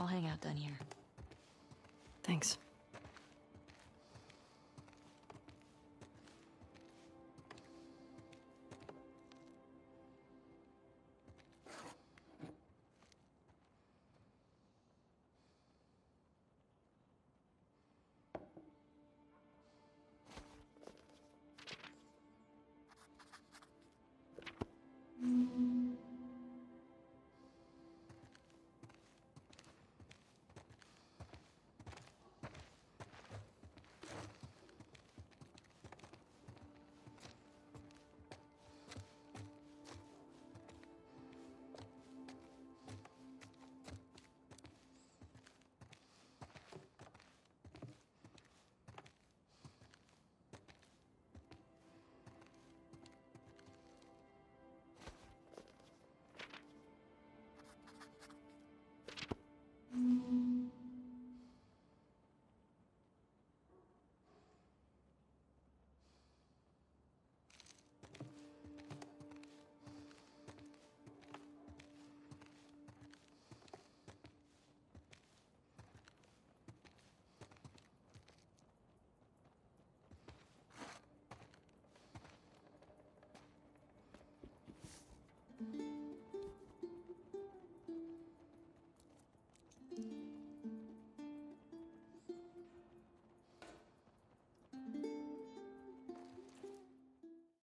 I'll hang out down here. Thanks.